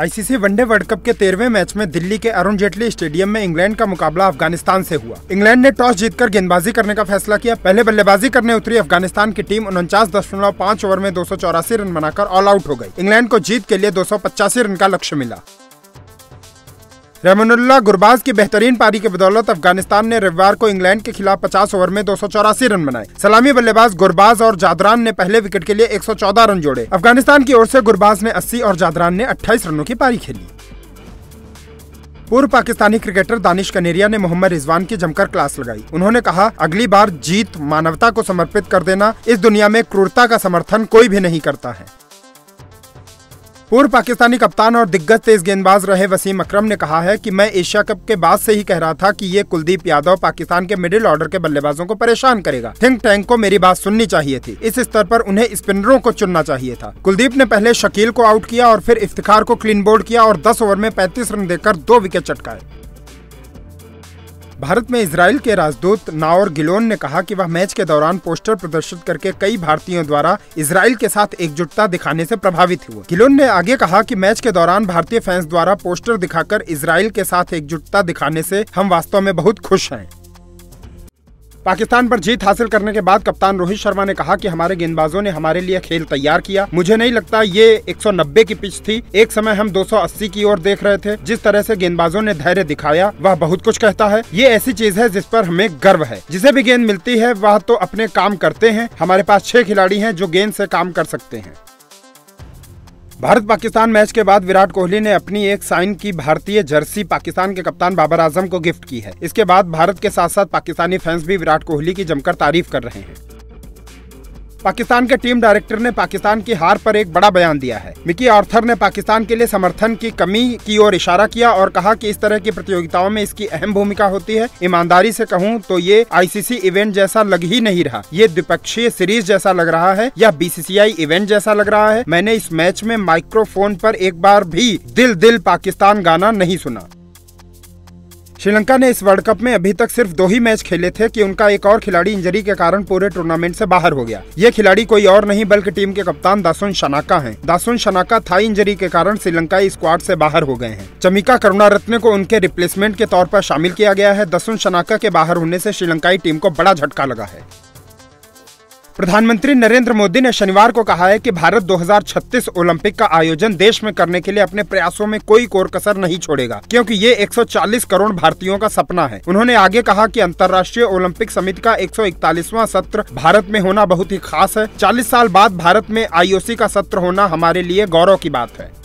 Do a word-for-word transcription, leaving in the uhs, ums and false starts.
ICC one day world cup के तेरहवें match में दिल्ली के अरुण जेटली स्टेडियम में इंग्लैंड का मुकाबला अफगानिस्तान से हुआ। इंग्लैंड ने टॉस जीतकर गेंदबाजी करने का फैसला किया। पहले बल्लेबाजी करने उतरी अफगानिस्तान की टीम उनचास दशमलव पाँच ओवर में दो सौ चौरासी रन बनाकर ऑल आउट हो गई। इंग्लैंड को जीत के लिए दो सौ पचासी रन का लक्ष्य मिला। रहमानुल्लाह गुरबाज की बेहतरीन पारी के बदौलत अफगानिस्तान ने रविवार को इंग्लैंड के खिलाफ पचास ओवर में दो सौ चौरासी रन बनाए। सलामी बल्लेबाज गुरबाज और जादरान ने पहले विकेट के लिए एक सौ चौदह रन जोड़े। अफगानिस्तान की ओर से गुरबाज ने अस्सी और जादरान ने अट्ठाईस रनों की पारी खेली। पूर्व पाकिस्तानी क्रिकेटर दानिश कनेरिया ने मोहम्मद रिजवान की जमकर क्लास लगाई। उन्होंने कहा, अगली बार जीत मानवता को समर्पित कर देना। इस दुनिया में क्रूरता का समर्थन कोई भी नहीं करता है। पूर्व पाकिस्तानी कप्तान और दिग्गज तेज गेंदबाज रहे वसीम अकरम ने कहा है कि मैं एशिया कप के बाद से ही कह रहा था कि ये कुलदीप यादव पाकिस्तान के मिडिल ऑर्डर के बल्लेबाजों को परेशान करेगा। थिंक टैंक को मेरी बात सुननी चाहिए थी। इस स्तर पर उन्हें स्पिनरों को चुनना चाहिए था। कुलदीप ने पहले शकील को आउट किया और फिर इफ्तिखार को क्लीन बोल्ड किया और दस ओवर में पैंतीस रन देकर दो विकेट चटकाए। भारत में इजराइल के राजदूत नाओर गिलोन ने कहा कि वह मैच के दौरान पोस्टर प्रदर्शित करके कई भारतीयों द्वारा इजराइल के साथ एकजुटता दिखाने से प्रभावित हुए। गिलोन ने आगे कहा कि मैच के दौरान भारतीय फैंस द्वारा पोस्टर दिखाकर इजराइल के साथ एकजुटता दिखाने से हम वास्तव में बहुत खुश हैं। पाकिस्तान पर जीत हासिल करने के बाद कप्तान रोहित शर्मा ने कहा कि हमारे गेंदबाजों ने हमारे लिए खेल तैयार किया। मुझे नहीं लगता ये एक सौ नब्बे की पिच थी। एक समय हम दो सौ अस्सी की ओर देख रहे थे। जिस तरह से गेंदबाजों ने धैर्य दिखाया वह बहुत कुछ कहता है। ये ऐसी चीज है जिस पर हमें गर्व है। जिसे भी गेंद मिलती है वह तो अपने काम करते हैं। हमारे पास छह खिलाड़ी हैं जो गेंद से काम कर सकते हैं। भारत पाकिस्तान मैच के बाद विराट कोहली ने अपनी एक साइन की भारतीय जर्सी पाकिस्तान के कप्तान बाबर आजम को गिफ्ट की है। इसके बाद भारत के साथ साथ पाकिस्तानी फैंस भी विराट कोहली की जमकर तारीफ कर रहे हैं। पाकिस्तान के टीम डायरेक्टर ने पाकिस्तान की हार पर एक बड़ा बयान दिया है। मिकी आर्थर ने पाकिस्तान के लिए समर्थन की कमी की ओर इशारा किया और कहा कि इस तरह की प्रतियोगिताओं में इसकी अहम भूमिका होती है। ईमानदारी से कहूं तो ये आईसीसी इवेंट जैसा लग ही नहीं रहा। ये द्विपक्षीय सीरीज जैसा लग रहा है या बीसीसीआई इवेंट जैसा लग रहा है। मैंने इस मैच में माइक्रोफोन पर एक बार भी दिल दिल पाकिस्तान गाना नहीं सुना। श्रीलंका ने इस वर्ल्ड कप में अभी तक सिर्फ दो ही मैच खेले थे कि उनका एक और खिलाड़ी इंजरी के कारण पूरे टूर्नामेंट से बाहर हो गया। ये खिलाड़ी कोई और नहीं बल्कि टीम के कप्तान दासुन शनाका हैं। दासुन शनाका थाई इंजरी के कारण श्रीलंकाई स्क्वाड से बाहर हो गए हैं। चमिका करुणारत्न को उनके रिप्लेसमेंट के तौर पर शामिल किया गया है। दासुन शनाका के बाहर होने से श्रीलंकाई टीम को बड़ा झटका लगा है। प्रधानमंत्री नरेंद्र मोदी ने शनिवार को कहा है कि भारत दो हज़ार छत्तीस ओलंपिक का आयोजन देश में करने के लिए अपने प्रयासों में कोई कोर कसर नहीं छोड़ेगा, क्योंकि ये एक सौ चालीस करोड़ भारतीयों का सपना है। उन्होंने आगे कहा कि अंतर्राष्ट्रीय ओलंपिक समिति का एक सौ इकतालीसवां सत्र भारत में होना बहुत ही खास है। चालीस साल बाद भारत में आईओसी का सत्र होना हमारे लिए गौरव की बात है।